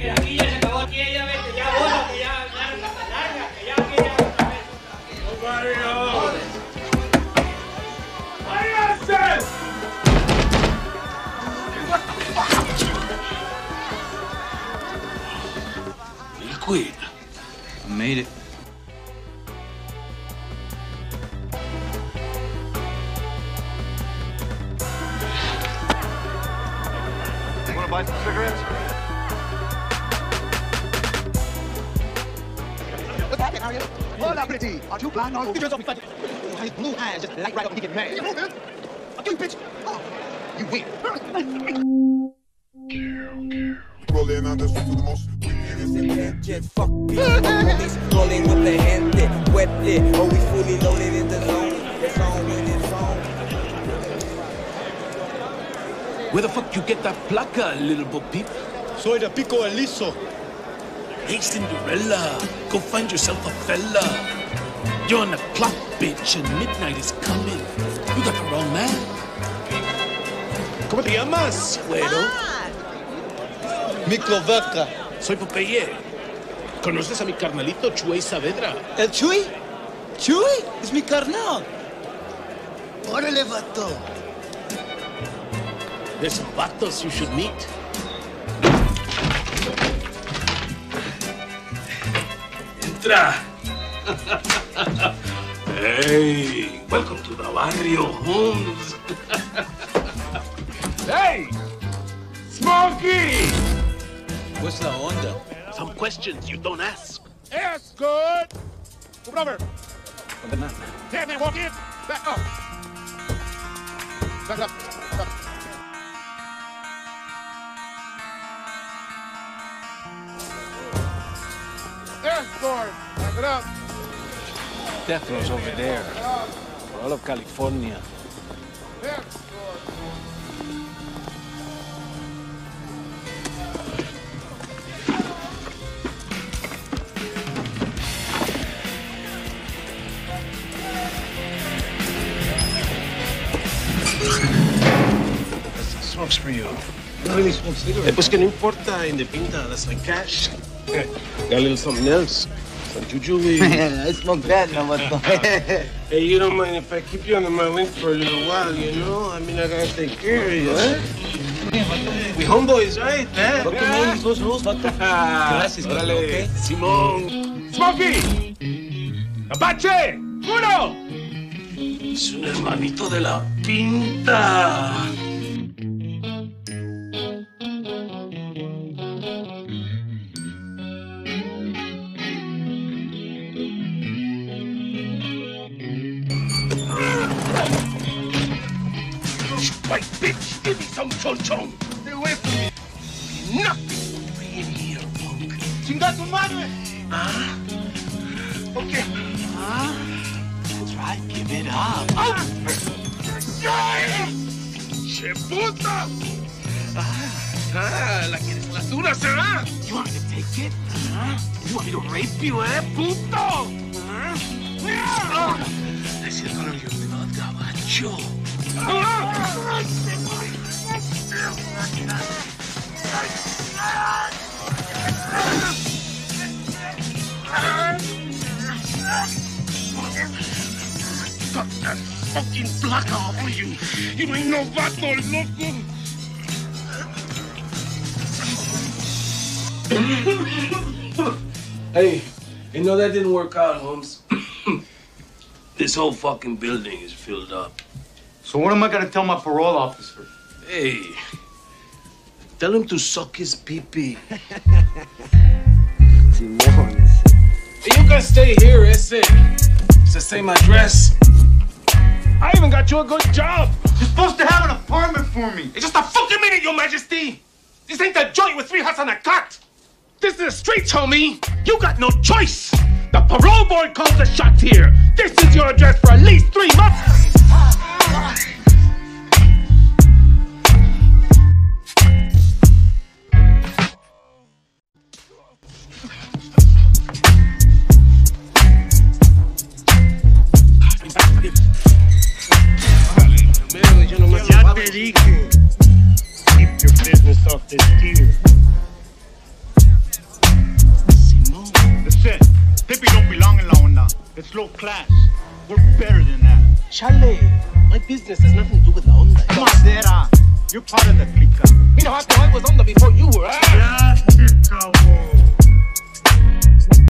Mira, aquí ya se acabó, aquí ya vete, ya bórrate, ya, lárgate, ya aquí ya otra vez. ¡No varío! ¡Váyanse! You quit. I made it. You wanna buy some cigarettes? Hola, pretty. Aren't you blind? No, just off me, fudge. His blue eyes just light right up and he get mad. I'll kill you, bitch. Oh, you win. Rolling on this one for the most. Jet fuck bitch. Rolling with the hand that wet it. Oh, we fully loaded in the zone. It's on when it's on. Where the fuck you get that placa, little bo peep? Soy de pico eliso. Hey, Cinderella, go find yourself a fella. You're on a clock, bitch, and midnight is coming. You got the wrong man. ¿Cómo te llamas, güero? Miclovaca. Soy Popeye. ¿Conoces a mi carnalito, Chuy Saavedra? ¿El Chuy? ¿Chuy? Es mi carnal. ¡Órale, vato! There's some vatos you should meet. Hey, welcome to the barrio, Holmes. Hey, Smokey! What's the onda? Some questions you don't ask. Yes, good. Brother. Here, man, walk in. Back up. Back up. Back up. Back it up. Defno's over there. All of California. That's smokes for you. Not really smoke cigarettes. Pues que no importa, in the pinta, that's like cash. Got a little something else. Some juju leaves. I smoke that now, what the Hey, you don't mind if I keep you under my wing for a little while, you know? I mean, I gotta take care of you, eh? We homeboys, right? Eh? Fuck yeah. The those rules, fuck the glasses, okay? Simón. Smokey! Apache! Uno! Es un hermanito de la pinta. White bitch, give me some chon-chon. Stay away from me. Nothing will be in here, punk. Chinga tu madre. Ah? Okay. Ah? That's right, give it up. Ah! Che puta! Ah, la quieres la dura, será? You want me to take it? Uh-huh. You want me to rape you, eh, puto? Uh-huh. Yeah. Oh. Decirlo yo, no, gabacho. Cut that fucking placa off of you! You ain't no vato, loco! Hey, you know that didn't work out, Holmes. This whole fucking building is filled up. So what am I gonna tell my parole officer? Hey, tell him to suck his pee-pee. You can stay here, ese. It's the same address. I even got you a good job. You're supposed to have an apartment for me. It's just a fucking minute, Your Majesty. This ain't the joint with 3 hots on a cot. This is the streets, homie. You got no choice. The parole board calls the shots here. This is your address for at least 3 months. Ya te dije, keep your business off this tier. Hippie don't belong in La Onda. It's low class. We're better than that. Chale, my business has nothing to do with La Onda. Come on, Dera. You're part of the clique. You know, I was on the before you were.